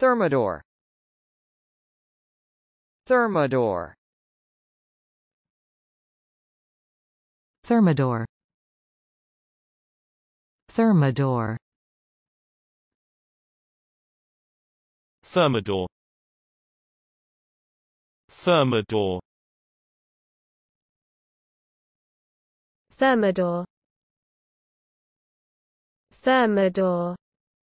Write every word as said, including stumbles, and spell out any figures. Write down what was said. Thermidor. Thermidor. Thermidor. Thermidor. Thermidor. Thermidor. Thermidor. Thermidor.